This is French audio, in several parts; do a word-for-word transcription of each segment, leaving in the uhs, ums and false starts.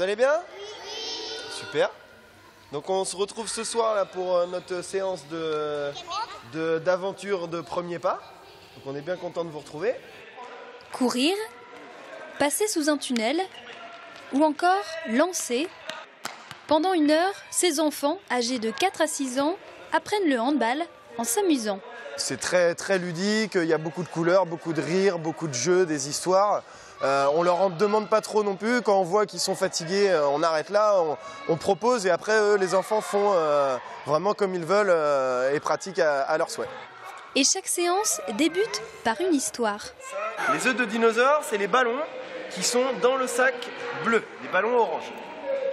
Vous allez bien? Oui. Super. Donc on se retrouve ce soir là, pour notre séance d'aventure de, de, de premier pas. Donc on est bien content de vous retrouver. Courir, passer sous un tunnel ou encore lancer. Pendant une heure, ces enfants, âgés de quatre à six ans, apprennent le handball en s'amusant. C'est très, très ludique, il y a beaucoup de couleurs, beaucoup de rires, beaucoup de jeux, des histoires. Euh, on leur en demande pas trop non plus. Quand on voit qu'ils sont fatigués, on arrête là, on, on propose et après, eux, les enfants font euh, vraiment comme ils veulent euh, et pratiquent à, à leur souhait. Et chaque séance débute par une histoire. Les œufs de dinosaures, c'est les ballons qui sont dans le sac bleu, les ballons orange.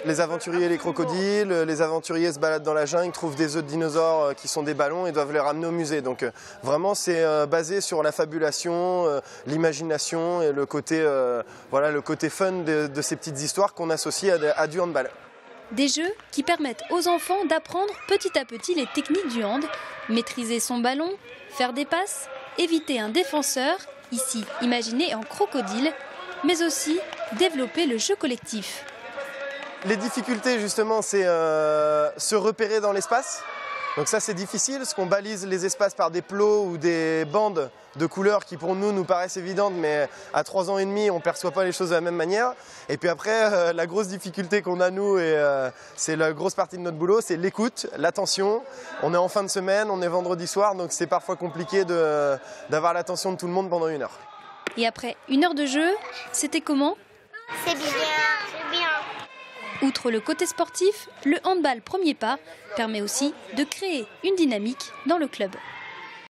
Les aventuriers et les crocodiles, les aventuriers se baladent dans la jungle, trouvent des œufs de dinosaures qui sont des ballons et doivent les ramener au musée. Donc vraiment c'est basé sur la fabulation, l'imagination et le côté, euh, voilà, le côté fun de, de ces petites histoires qu'on associe à, à du handball. Des jeux qui permettent aux enfants d'apprendre petit à petit les techniques du hand, maîtriser son ballon, faire des passes, éviter un défenseur, ici imaginé en crocodile, mais aussi développer le jeu collectif. Les difficultés, justement, c'est euh, se repérer dans l'espace. Donc ça, c'est difficile, parce qu'on balise les espaces par des plots ou des bandes de couleurs qui, pour nous, nous paraissent évidentes, mais à trois ans et demi, on ne perçoit pas les choses de la même manière. Et puis après, euh, la grosse difficulté qu'on a, nous, et euh, c'est la grosse partie de notre boulot, c'est l'écoute, l'attention. On est en fin de semaine, on est vendredi soir, donc c'est parfois compliqué d'avoir l'attention de tout le monde pendant une heure. Et après une heure de jeu, c'était comment? C'est bien, c'est bien. Outre le côté sportif, le handball premier pas permet aussi de créer une dynamique dans le club.